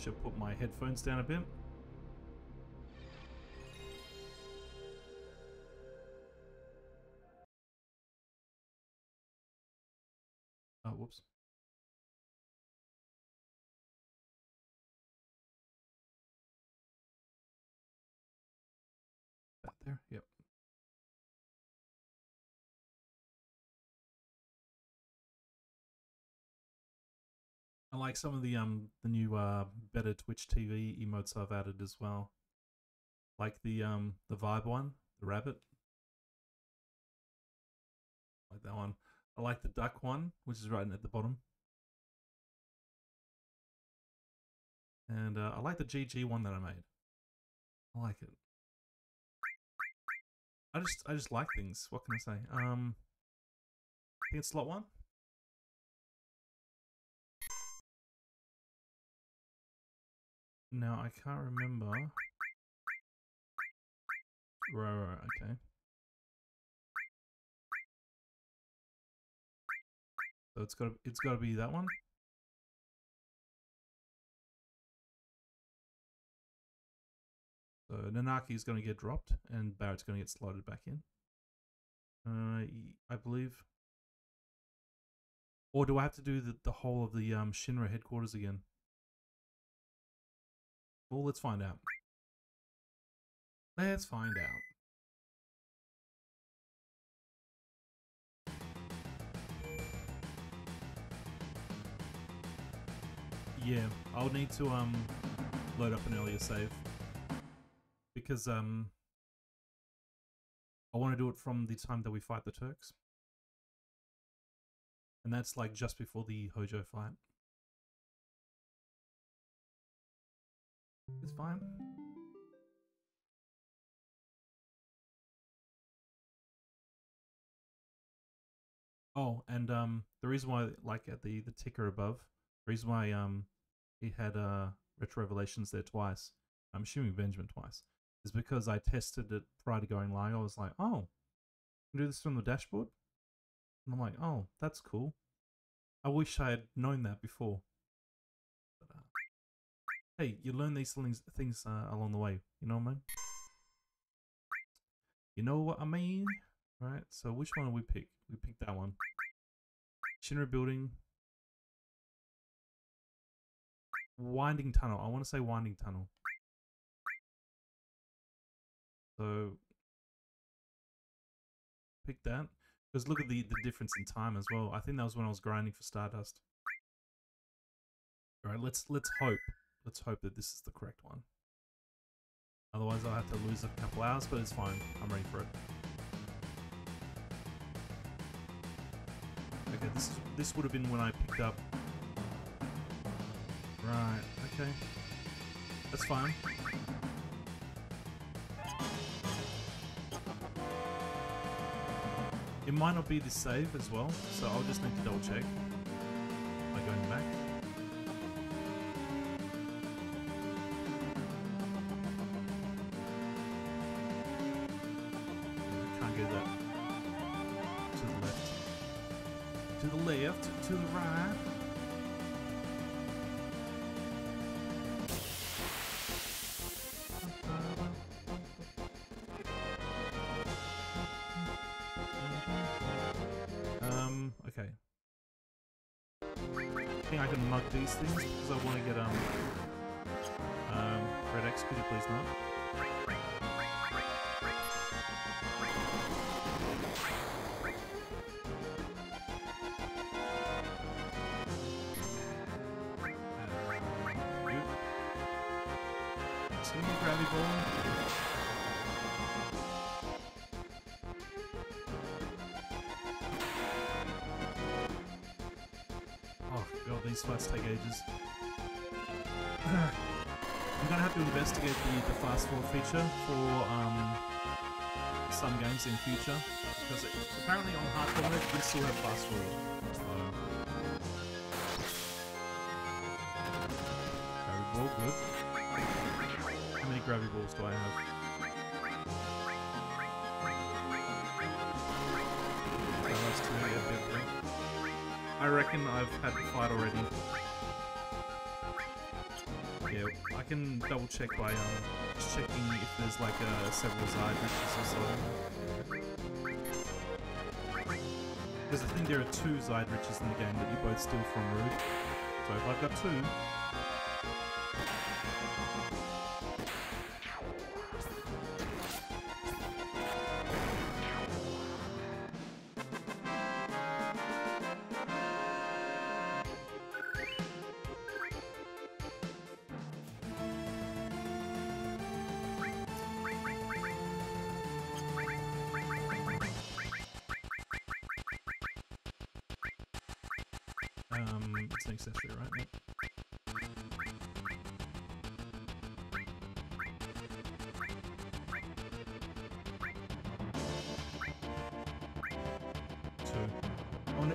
should put my headphones down a bit. Oh, whoops. That there, yep. I like some of the new better Twitch TV emotes I've added as well, like the vibe one, the rabbit, like that one. I like the duck one, which is right at the bottom, and I like the GG one that I made. I like it. I just like things. What can I say? I think it's slot one. Now I can't remember. Right, okay. So it's gotta be that one. So Nanaki is gonna get dropped, and Barrett's gonna get slotted back in. I believe. Or do I have to do the whole of the Shinra headquarters again? Well, let's find out. Let's find out. Yeah, I'll need to load up an earlier save, because I want to do it from the time that we fight the Turks, and that's like just before the Hojo fight. It's fine. Oh, and the reason why, like at the ticker above, the reason why he had Retro Revelations there twice, I'm assuming Benjamin twice, is because I tested it prior to going live. I was like, oh, I can do this from the dashboard? And I'm like, oh, that's cool. I wish I had known that before. But, hey, you learn these things along the way, you know what I mean? You know what I mean? Right, so which one do we pick? We pick that one. Shinra Building. Winding Tunnel. I want to say Winding Tunnel. So, pick that. Because look at the difference in time as well. I think that was when I was grinding for Stardust. Alright, let's hope. Let's hope that this is the correct one. Otherwise I'll have to lose a couple hours, but it's fine. I'm ready for it. Okay, this would have been when I picked up. Right, okay. That's fine. It might not be the save as well, so I'll just need to double check by going back. To the right. Okay. I think I can mug these things because I want to get Red X, could you please not? Gravy Ball. Oh god, these fights take ages. I'm gonna have to investigate the fast forward feature for some games in future, because apparently on hardcore mode we still have fast forward. Gravy Ball, good. How many gravity balls do I have? I reckon I've had the fight already. Yeah, I can double check by just checking if there's like several Zeidrichs or so. Because I think there are two Zeidrichs in the game that you both steal from Rude. So if I've got two... it's an accessory, right? Mate? Two.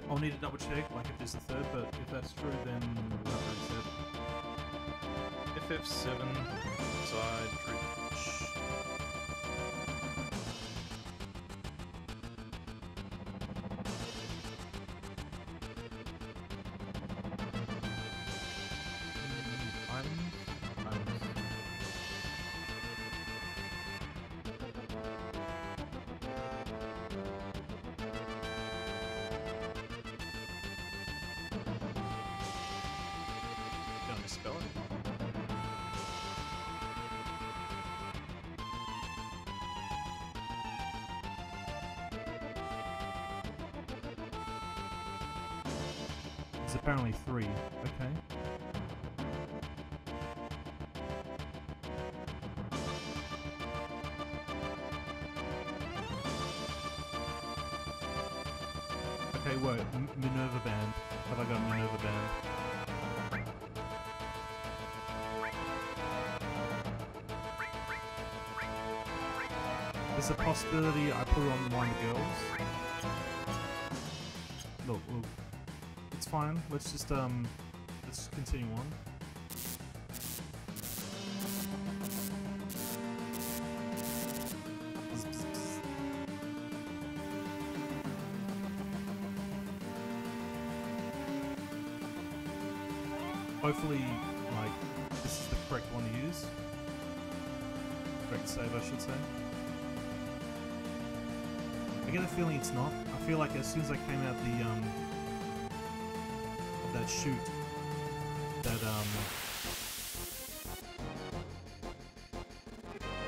I'll need to double check, like if there's a third, but if that's true, then that's it. FF7 Zeidrich. It's apparently three, okay. Okay, whoa, Minerva Band. Have I got Minerva Band? There's a possibility I put it on one of the girls. Look, look. It's fine. Let's just continue on. Hopefully, like, this is the correct one to use. Correct save, I should say. I get the feeling it's not. I feel like as soon as I came out the of that chute, that I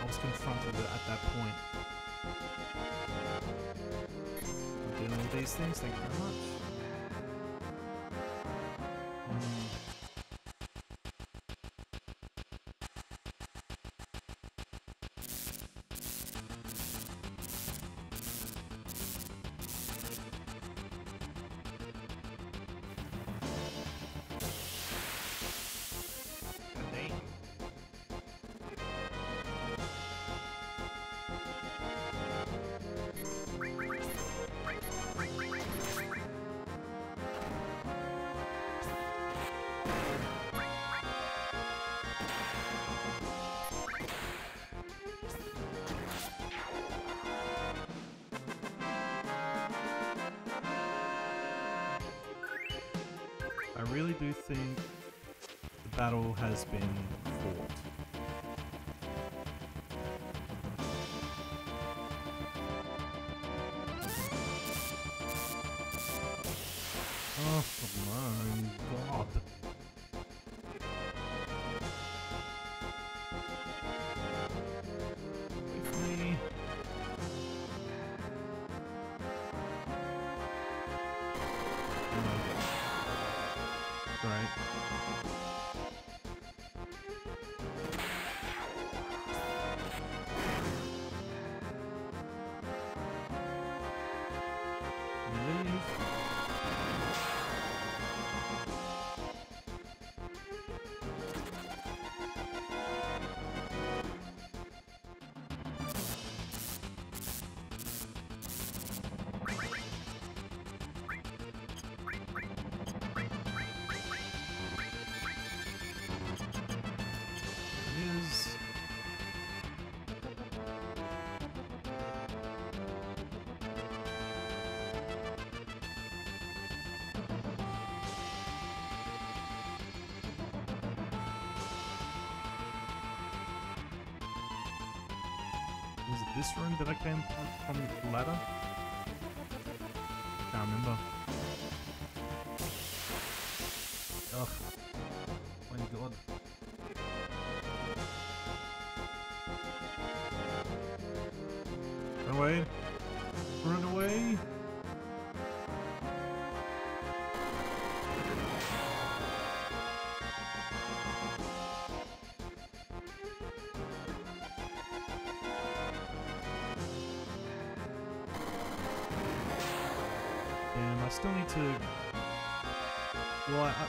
was confronted with at that point. I'm dealing with these things. Thank you very much. I really do think the battle has been fought. Oh my god. With me. Right. was it this room that I came from the ladder? Can't remember. Ugh. My god. Run away. Run away. I still need to light up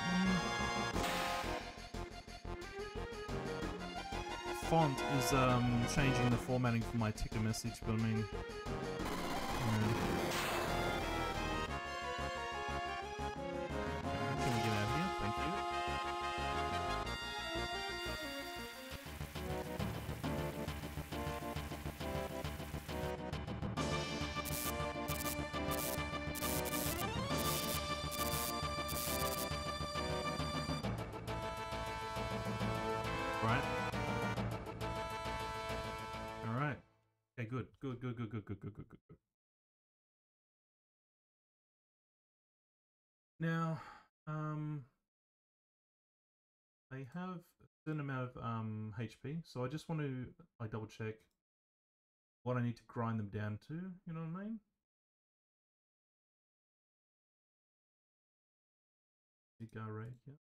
font is changing the formatting for my ticker message, but I mean can we get out of here? Thank you. Good. Now, I have a certain amount of HP, so I just want to double check what I need to grind them down to. You know what I mean? Cigar right here.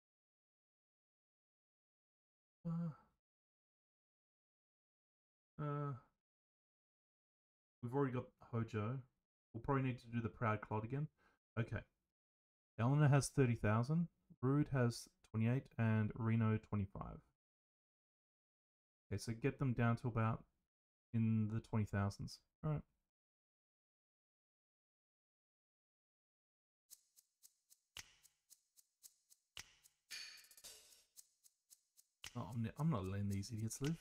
We've already got Hojo. We'll probably need to do the Proud Clod again. Okay. Elena has 30,000. Rude has 28 and Reno 25. Okay, so get them down to about in the 20,000s. Alright. Oh, I'm not letting these idiots live.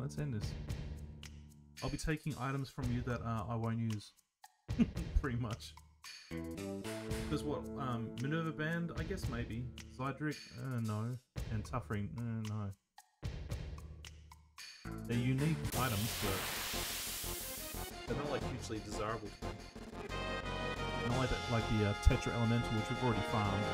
Let's end this. I'll be taking items from you that I won't use, pretty much. Because what, Minerva Band? I guess maybe. Zeidrich? No. And Tuffering? No. They're unique items, but they're not like hugely desirable to me. Not like, the Tetra Elemental, which we've already farmed.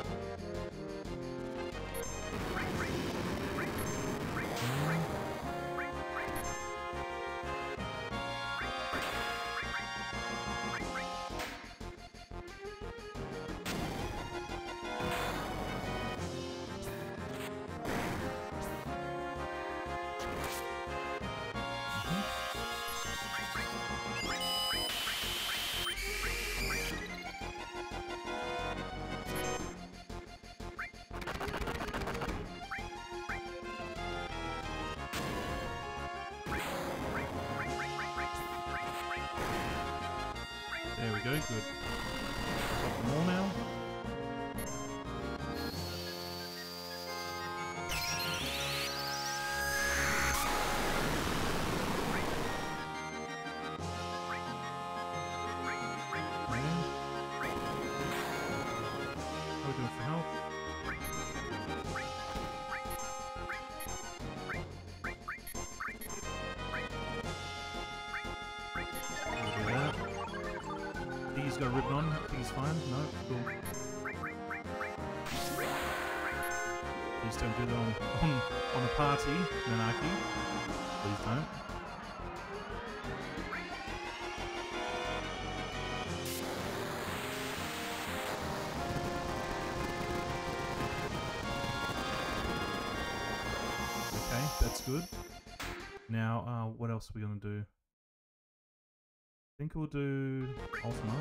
Got ripped on, he's fine, no, cool. Please don't do that on a party, Nanaki. Please don't. Okay, that's good. Now, what else are we gonna do? I think we'll do Ultima.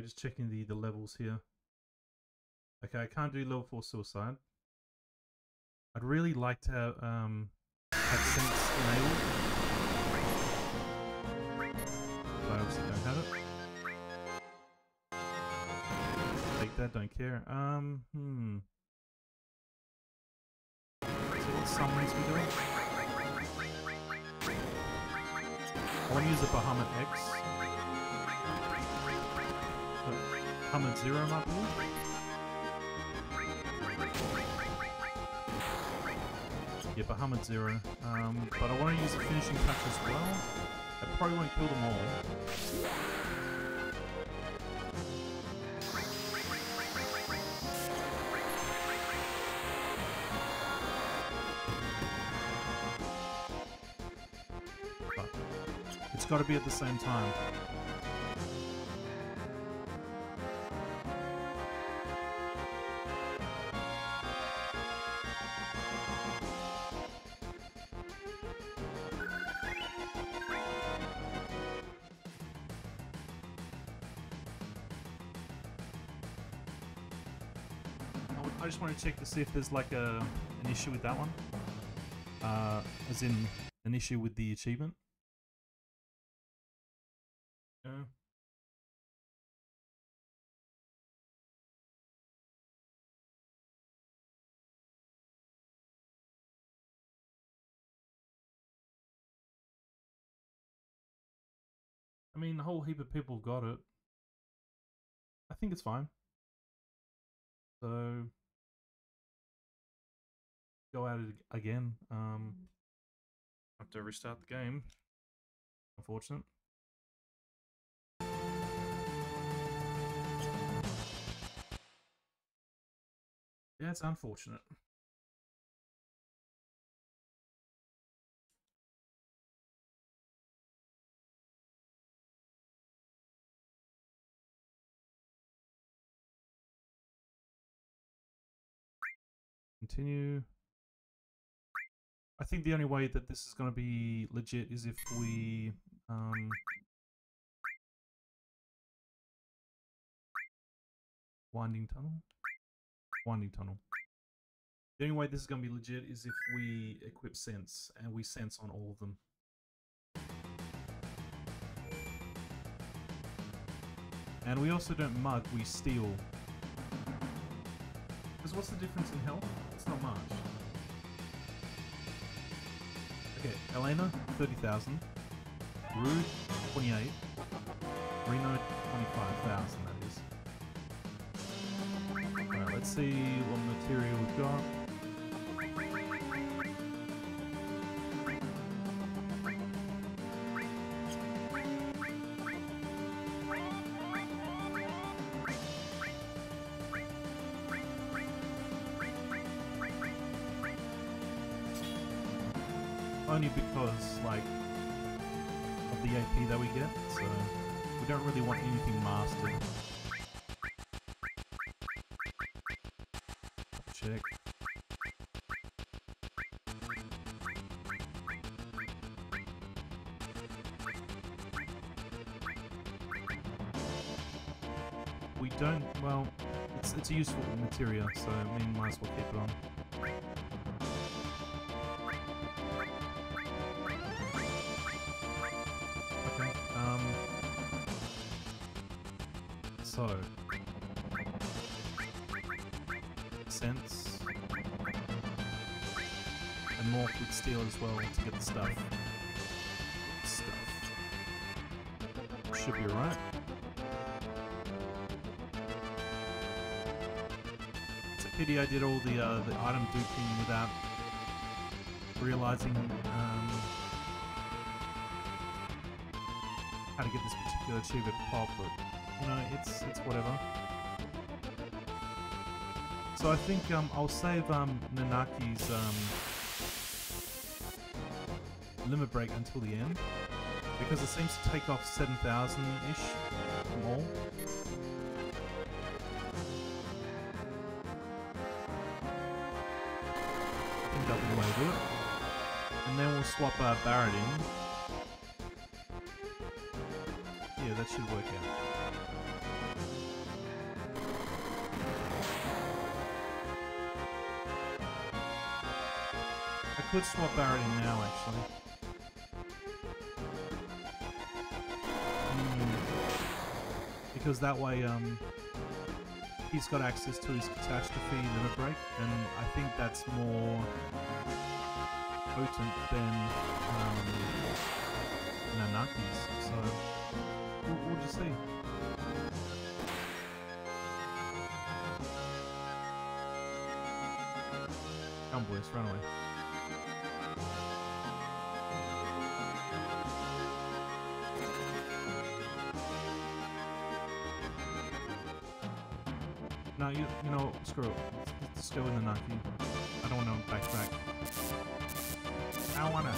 Sorry, just checking the levels here. Okay, I can't do level 4 suicide. I'd really like to have sense enabled. But I obviously don't have it. Take that, don't care. So what summons we doing? I want to use the Bahamut X. Bahamut Zero might be. Yeah, Bahamut Zero. But I want to use a Finishing Touch as well. I probably won't kill them all. But it's got to be at the same time. Check to see if there's like an issue with that one, as in an issue with the achievement. No. I mean, a whole heap of people got it. I think it's fine. So go at it again. Have to restart the game. Unfortunate. Yeah, it's unfortunate. Continue. I think the only way that this is going to be legit is if we winding tunnel. The only way this is going to be legit is if we equip sense, and we sense on all of them. And we also don't mug, we steal. Because what's the difference in health? It's not much. Okay, Elena, 30,000. Rude, 28. Reno, 25,000, that is. Alright, let's see what material we've got. Because, like, of the AP that we get, so we don't really want anything mastered. Check. We don't, well, it's a useful material, so we might as well keep it on. So, sense, and morph with steel as well to get the stuff. Should be alright. It's a pity I did all the item duping without realizing how to get this particular achievement pop, but you know, it's whatever. So I think I'll save Nanaki's limit break until the end, because it seems to take off 7,000-ish from all. I think that'll be the way to do it. And then we'll swap Barrett in. Yeah, that should work out. could swap Barrett in now, actually. Because that way, he's got access to his catastrophe limit break, and I think that's more potent than Nanaki's, so we'll just see. Come, boys, run away. No, you know, screw it. Let's go with Nanaki. I don't want to backtrack. I don't want to.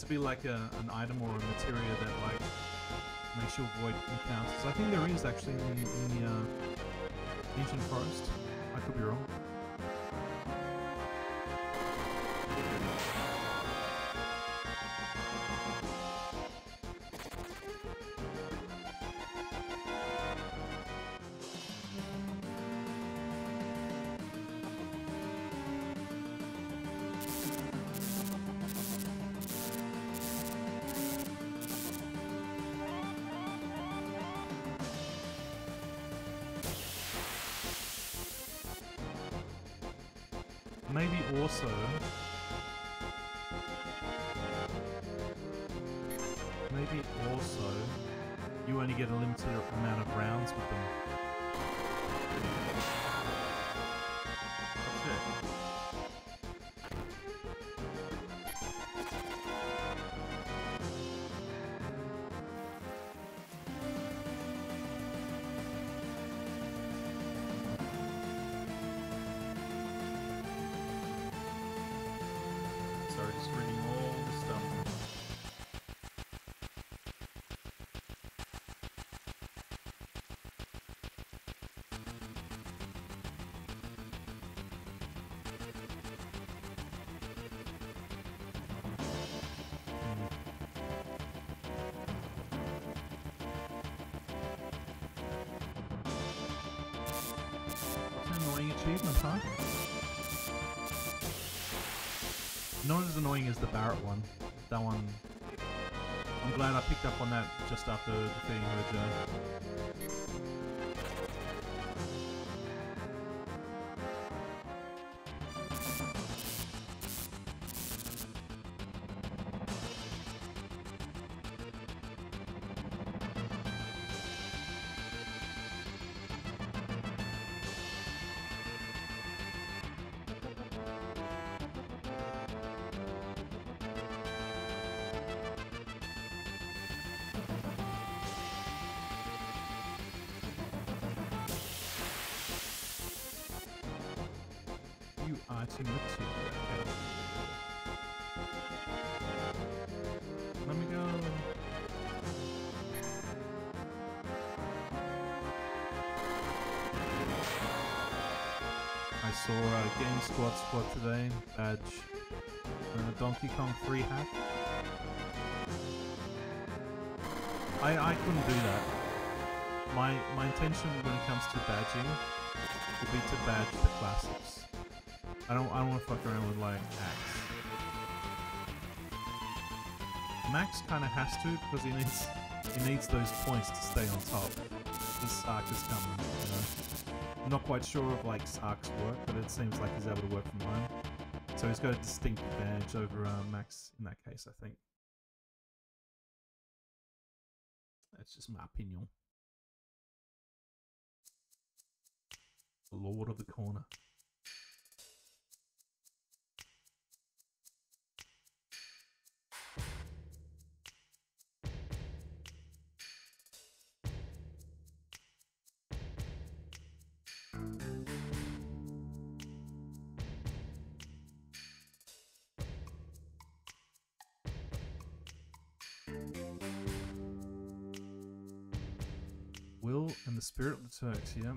To be like an item or a materia that like makes you avoid encounters. I think there is actually in the ancient forest. I could be wrong. Maybe also, you only get a limited amount of rounds with them. That's it. Huh? Not as annoying as the Barrett one. That one, I'm glad I picked up on that just after defeating Hojo. Let me go. I saw Game Squad today. Badge. Donkey Kong 3 hack. I couldn't do that. My intention when it comes to badging would be to badge the classics. I don't want to fuck around with like Max. Max kind of has to because he needs those points to stay on top. This Sark is coming, you know. I'm not quite sure of like Sark's work, but it seems like he's able to work from home. So he's got a distinct advantage over Max in that case, I think. That's just my opinion. The Lord of the Corner. will and the spirit of the Turks, yep.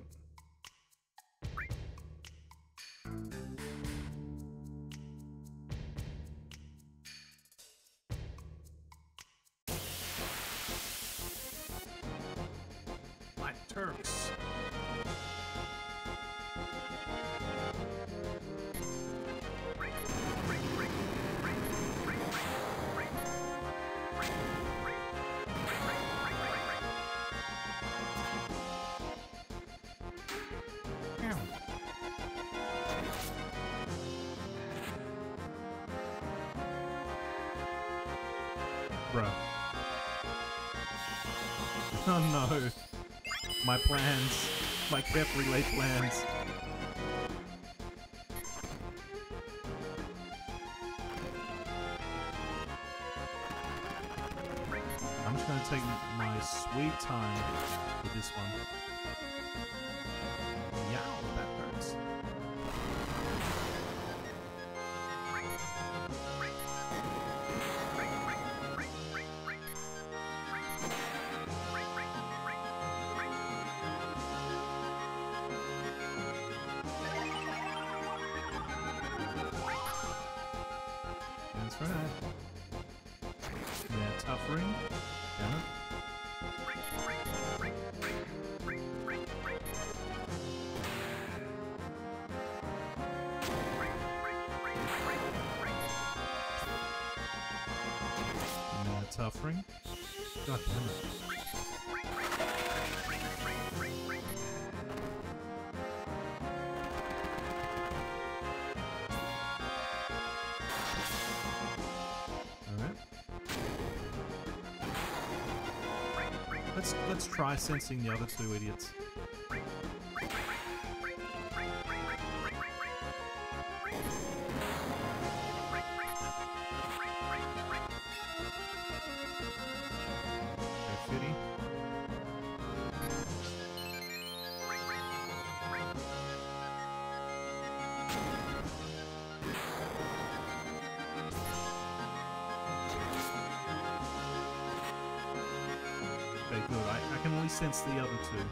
My plans, my carefully laid plans. I'm just going to take my sweet time with this one. Yeah, that hurts. Suffering. God damn it. Alright. Let's try sensing the other two idiots. Sense the other two.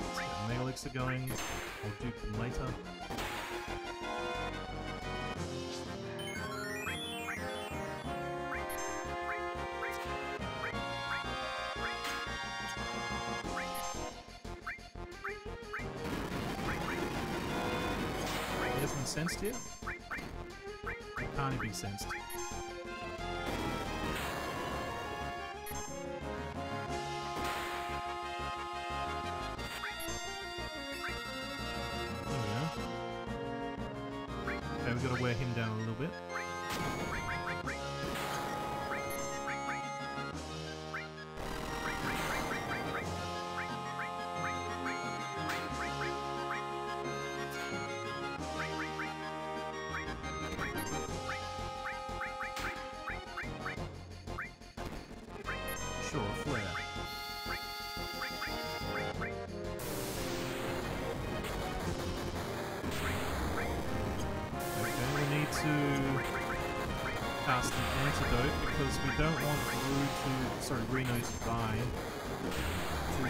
So Megalix are going, I'll dupe them later. Sensed here? It can't be sensed. There we go. Okay, we've got to wear him down a little bit. Reno to die. You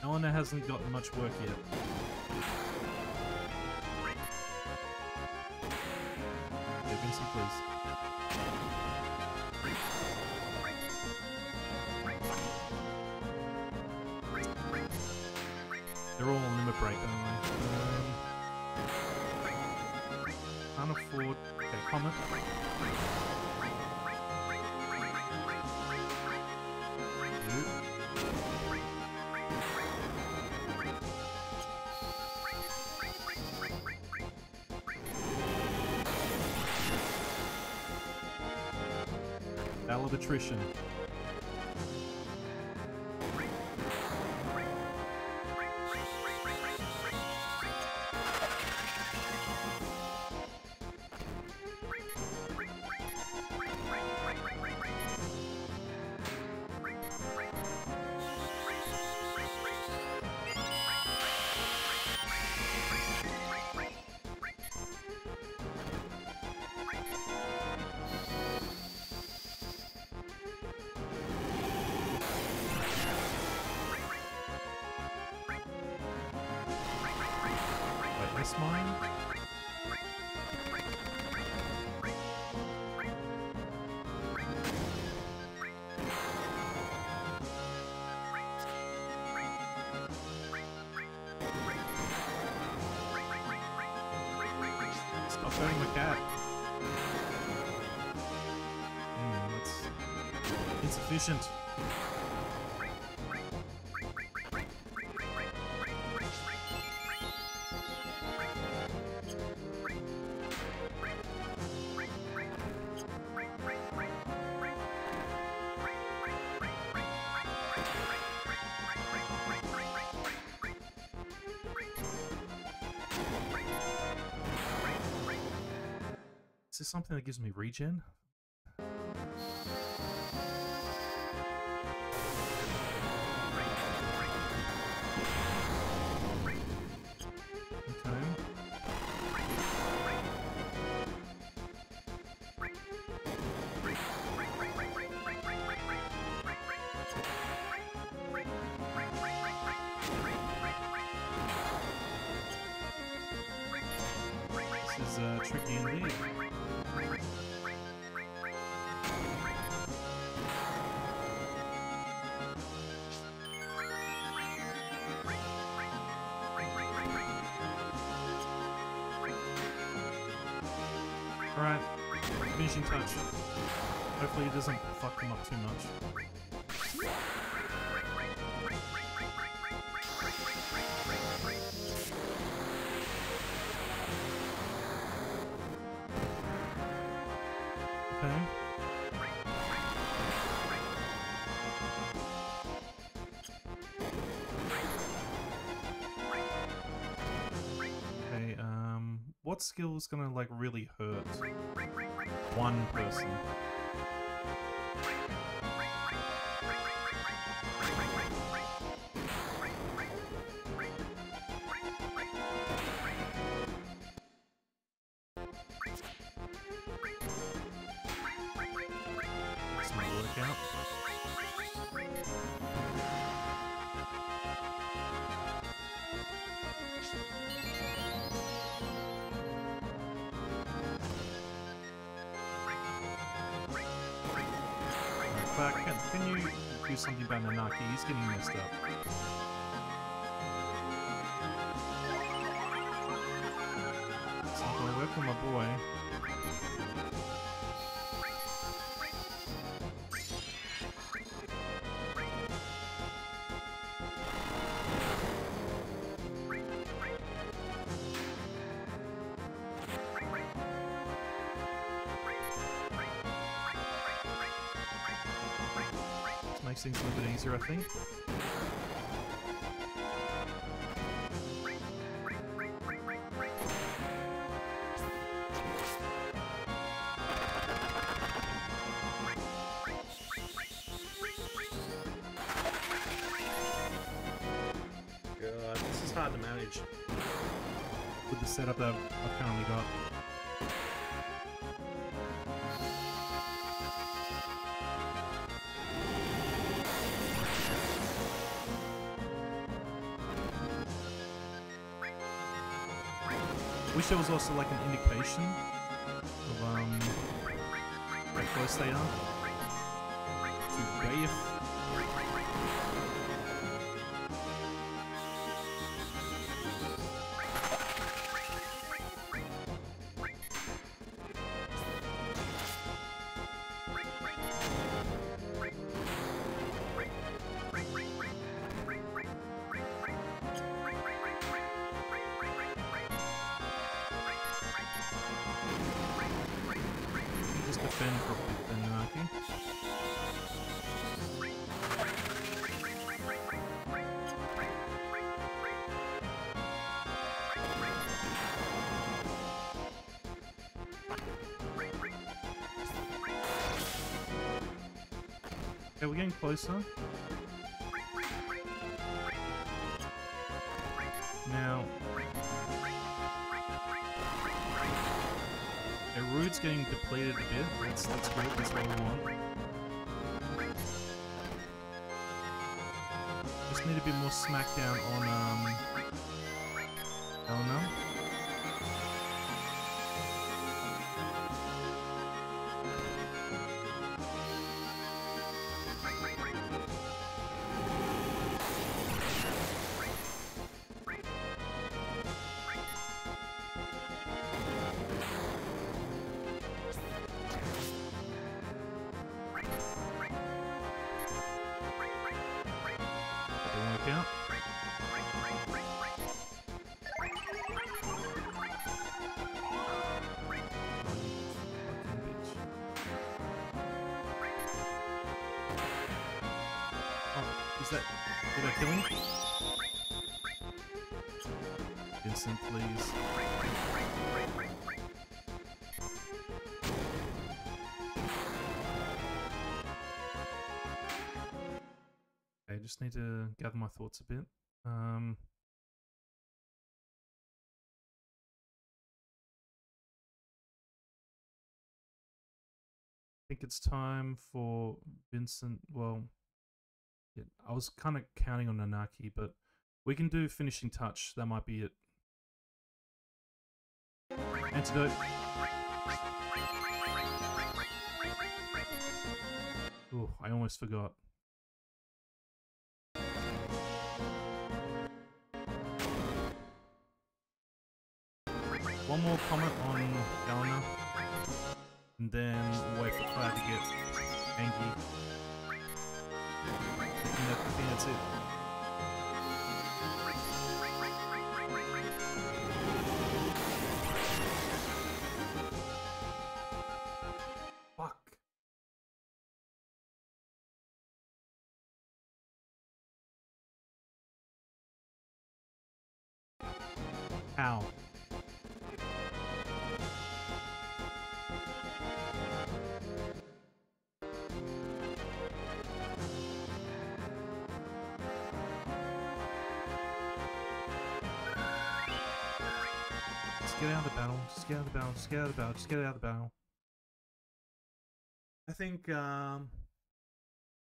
know what I mean? Elena hasn't gotten much work yet. Yeah, Vincent, please. They're all on limit break, aren't they? Can't afford... Okay, Comet. That Battle of Attrition. Efficient. Is this something that gives me regen? Alright, Finishing Touch. Hopefully it doesn't fuck them up too much. What skill is gonna like really hurt one person? Something about Nanaki, he's getting messed up. It's not gonna work for my boy. Things a little bit easier, I think. God, this is hard to manage with the setup that I've currently got. I wish there was also like an indication of how close they are to Wraith. Defend for a bit, Nanaki. Okay, we're getting closer. Now... okay, Rude's getting depleted a bit. That's great, that's what we want. Just need a bit more smackdown on, Elena. Vincent, please. I just need to gather my thoughts a bit. I think it's time for Vincent. Well, yeah, I was kind of counting on Nanaki, but we can do Finishing Touch. That might be it. Antidote. Oh, I almost forgot. One more comment on Elena, and then wait for Cloud to get angry. I think that's it. Ow. Just get out of the battle, just get out of the battle, just get out of the battle, just get out of the battle. I think,